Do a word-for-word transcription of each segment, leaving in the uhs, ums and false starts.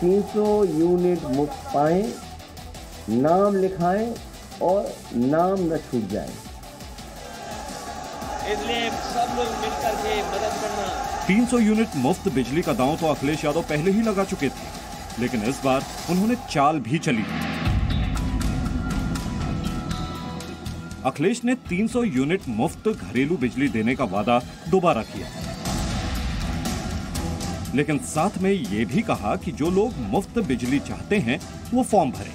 तीन सौ यूनिट मुफ्त पाएँ, नाम लिखाएं और नाम न छूट जाए, इसलिए सब लोग मिलकर के मदद करना। तीन सौ यूनिट मुफ्त बिजली का दांव तो अखिलेश यादव पहले ही लगा चुके थे, लेकिन इस बार उन्होंने चाल भी चली। अखिलेश ने तीन सौ यूनिट मुफ्त घरेलू बिजली देने का वादा दोबारा किया, लेकिन साथ में ये भी कहा कि जो लोग मुफ्त बिजली चाहते हैं वो फॉर्म भरें।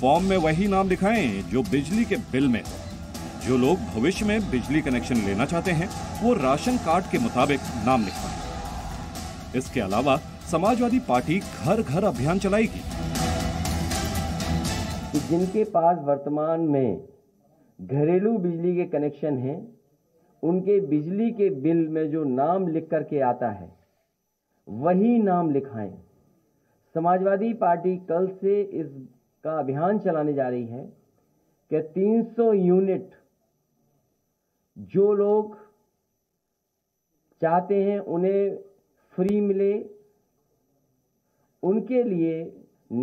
फॉर्म में वही नाम लिखाएं जो बिजली के बिल में हो। जो लोग भविष्य में बिजली कनेक्शन लेना चाहते हैं वो राशन कार्ड के मुताबिक नाम लिखवाएं। इसके अलावा समाजवादी पार्टी घर घर अभियान चलाएगी कि जिनके पास वर्तमान में घरेलू बिजली के कनेक्शन हैं, उनके बिजली के बिल में जो नाम लिख कर के आता है वही नाम लिखाएं। समाजवादी पार्टी कल से इस का अभियान चलाने जा रही है कि तीन सौ यूनिट जो लोग चाहते हैं उन्हें फ्री मिले, उनके लिए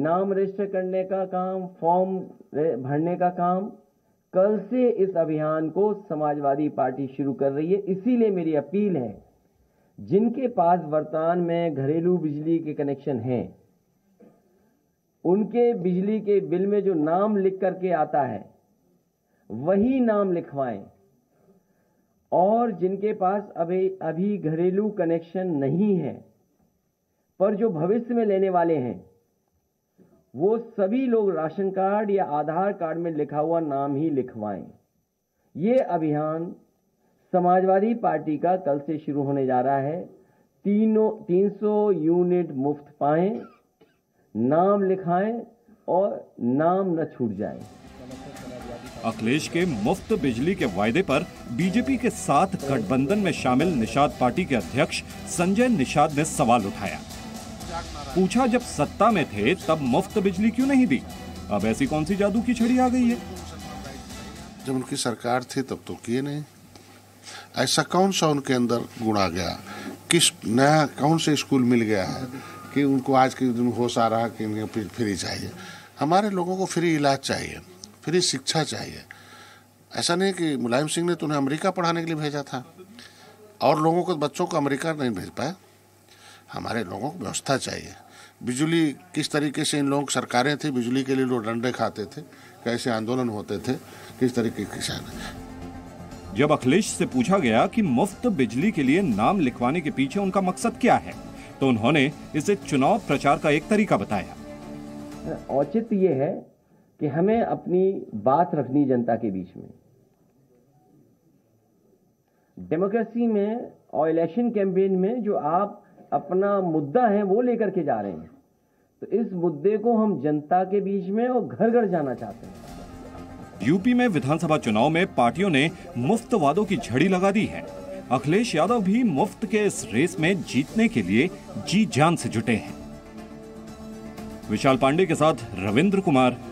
नाम रजिस्टर करने का काम, फॉर्म भरने का काम कल से इस अभियान को समाजवादी पार्टी शुरू कर रही है। इसीलिए मेरी अपील है, जिनके पास वर्तमान में घरेलू बिजली के कनेक्शन हैं, उनके बिजली के बिल में जो नाम लिख करके आता है वही नाम लिखवाएं, और जिनके पास अभी अभी घरेलू कनेक्शन नहीं है पर जो भविष्य में लेने वाले हैं वो सभी लोग राशन कार्ड या आधार कार्ड में लिखा हुआ नाम ही लिखवाएं। ये अभियान समाजवादी पार्टी का कल से शुरू होने जा रहा है। तीनों तीन सौ यूनिट मुफ्त पाएं, नाम लिखाएं और नाम न छूट जाए। अखिलेश के मुफ्त बिजली के वायदे पर बीजेपी के साथ गठबंधन में शामिल निषाद पार्टी के अध्यक्ष संजय निषाद ने सवाल उठाया। पूछा, जब सत्ता में थे तब मुफ्त बिजली क्यों नहीं दी, अब ऐसी कौन सी जादू की छड़ी आ गई है? जब उनकी सरकार थी तब तो किए नहीं, ऐसा कौन सा उनके अंदर गुण आ गया, किस नया कौन सा स्कूल मिल गया है कि उनको आज के दिन होश आ रहा कि इनको फ्री चाहिए। हमारे लोगों को फ्री इलाज चाहिए, फ्री शिक्षा चाहिए। ऐसा नहीं कि मुलायम सिंह ने तो उन्हें अमेरिका पढ़ाने के लिए भेजा था और लोगों को, बच्चों को अमेरिका नहीं भेज पाया। हमारे लोगों को व्यवस्था चाहिए। बिजली किस तरीके से इन लोग सरकारें थी, बिजली के लिए लोग डंडे खाते थे, कैसे आंदोलन होते थे, किस तरीके के किसान। जब अखिलेश से पूछा गया कि मुफ्त बिजली के लिए नाम लिखवाने के पीछे उनका मकसद क्या है, तो उन्होंने इसे चुनाव प्रचार का एक तरीका बताया। औचित्य ये है कि हमें अपनी बात रखनी जनता के बीच में। डेमोक्रेसी में और इलेक्शन कैंपेन में जो आप अपना मुद्दा है वो लेकर के जा रहे हैं, तो इस मुद्दे को हम जनता के बीच में और घर घर जाना चाहते हैं। यूपी में विधानसभा चुनाव में पार्टियों ने मुफ्त वादों की झड़ी लगा दी है। अखिलेश यादव भी मुफ्त के इस रेस में जीतने के लिए जी जान से जुटे हैं। विशाल पांडे के साथ रविंद्र कुमार।